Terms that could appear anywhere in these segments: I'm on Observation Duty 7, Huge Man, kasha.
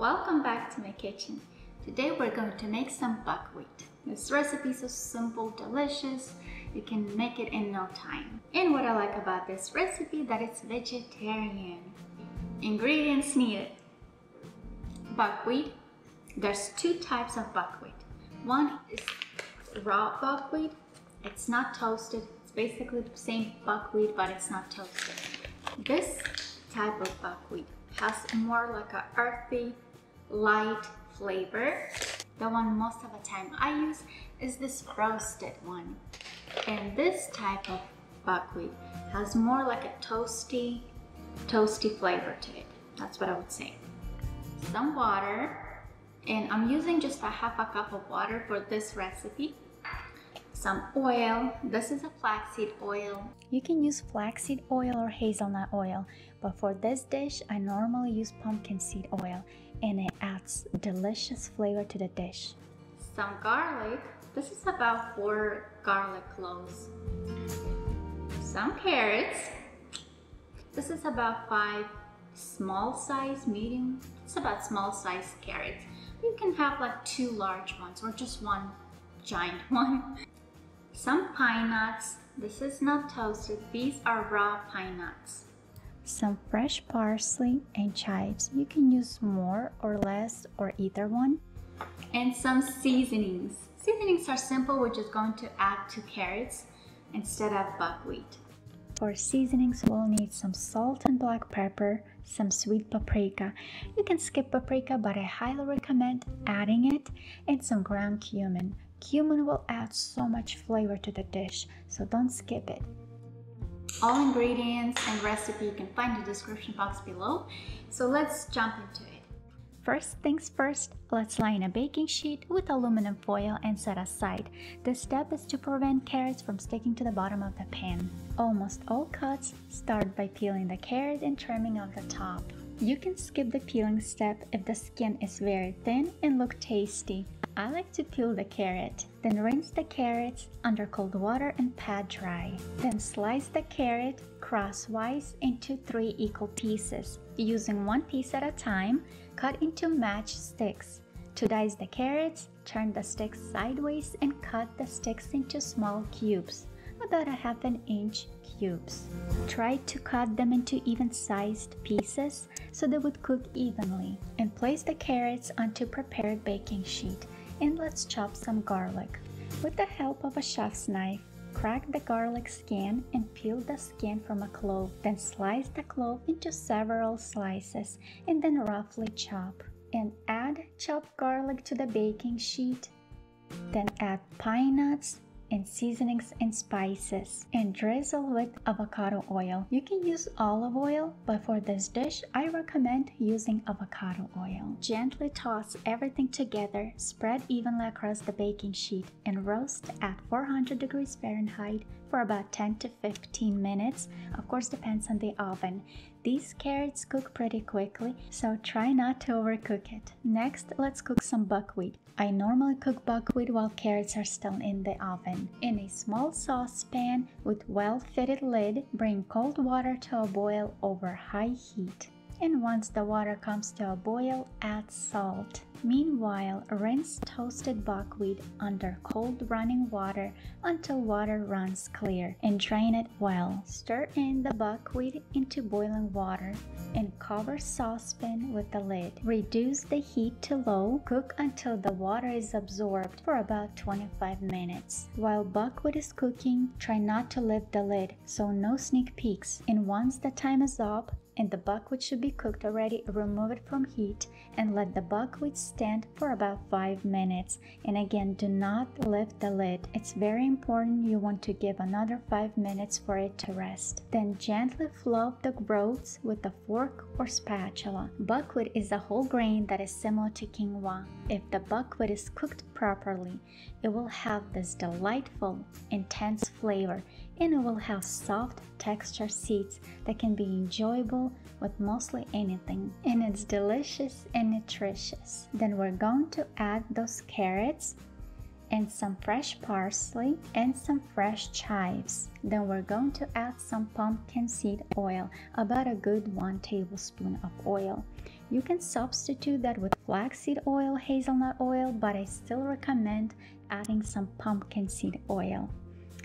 Welcome back to my kitchen. Today we're going to make some buckwheat. This recipe is so simple, delicious. You can make it in no time. And what I like about this recipe that it's vegetarian. Ingredients needed: buckwheat. There's two types of buckwheat. One is raw buckwheat. It's not toasted. It's basically the same buckwheat, but it's not toasted. This type of buckwheat has more like an earthy, light flavor. The one most of the time I use is this roasted one. And this type of buckwheat has more like a toasty flavor to it. That's what I would say. Some water, and I'm using just a half a cup of water for this recipe. Some oil. This is a flaxseed oil. You can use flaxseed oil or hazelnut oil, but for this dish I normally use pumpkin seed oil, and it adds delicious flavor to the dish. Some garlic. This is about 4 garlic cloves. Some carrots. This is about 5 small size, medium. It's about small size carrots. You can have like 2 large ones or just one giant one. Some pine nuts. This is not toasted. These are raw pine nuts. Some fresh parsley and chives. You can use more or less or either one. And some seasonings. Seasonings are simple. We're just going to add 2 carrots instead of buckwheat. For seasonings, we'll need some salt and black pepper, some sweet paprika. You can skip paprika, but I highly recommend adding it, and some ground cumin. Cumin will add so much flavor to the dish, so don't skip it. All ingredients and recipe you can find in the description box below. So let's jump into it. First things first, let's line a baking sheet with aluminum foil and set aside. This step is to prevent carrots from sticking to the bottom of the pan. Almost all cuts, start by peeling the carrot and trimming off the top. You can skip the peeling step if the skin is very thin and look tasty. I like to peel the carrot, then rinse the carrots under cold water and pat dry. Then slice the carrot crosswise into 3 equal pieces. Using 1 piece at a time, cut into matched sticks. To dice the carrots, turn the sticks sideways and cut the sticks into small cubes, about a ½ inch cubes. Try to cut them into even-sized pieces so they would cook evenly. And place the carrots onto prepared baking sheet. And let's chop some garlic. With the help of a chef's knife, crack the garlic skin and peel the skin from a clove. Then slice the clove into several slices and then roughly chop. And add chopped garlic to the baking sheet. Then add pine nuts and seasonings and spices, and drizzle with avocado oil. You can use olive oil, but for this dish I recommend using avocado oil. Gently toss everything together, spread evenly across the baking sheet, and roast at 400 degrees Fahrenheit for about 10 to 15 minutes. Of course, depends on the oven. These carrots cook pretty quickly, so try not to overcook it. Next, let's cook some buckwheat. I normally cook buckwheat while carrots are still in the oven. In a small saucepan with well-fitted lid, bring cold water to a boil over high heat. And once the water comes to a boil, add salt. Meanwhile, rinse toasted buckwheat under cold running water until water runs clear, and drain it well. Stir in the buckwheat into boiling water and cover saucepan with the lid. Reduce the heat to low. Cook until the water is absorbed for about 25 minutes. While buckwheat is cooking, try not to lift the lid, so no sneak peeks. And once the time is up, and the buckwheat should be cooked already, remove it from heat and let the buckwheat stand for about 5 minutes. And again, do not lift the lid. It's very important. You want to give another 5 minutes for it to rest. Then gently fluff the groats with a fork or spatula. Buckwheat is a whole grain that is similar to quinoa. If the buckwheat is cooked properly, it will have this delightful, intense flavor, and it will have soft texture seeds that can be enjoyable with mostly anything, and it's delicious and nutritious. Then we're going to add those carrots and some fresh parsley and some fresh chives. Then we're going to add some pumpkin seed oil, about a good 1 tablespoon of oil. You can substitute that with flaxseed oil, hazelnut oil, but I still recommend adding some pumpkin seed oil.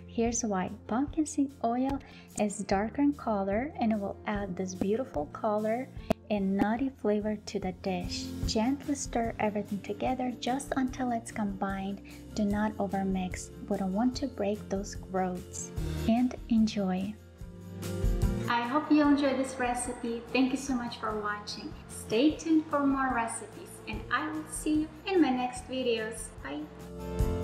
Here's why. Pumpkin seed oil is darker in color and it will add this beautiful color and nutty flavor to the dish. Gently stir everything together just until it's combined. Do not overmix. We don't want to break those groats. And enjoy. I hope you enjoyed this recipe. Thank you so much for watching. Stay tuned for more recipes and I will see you in my next videos. Bye!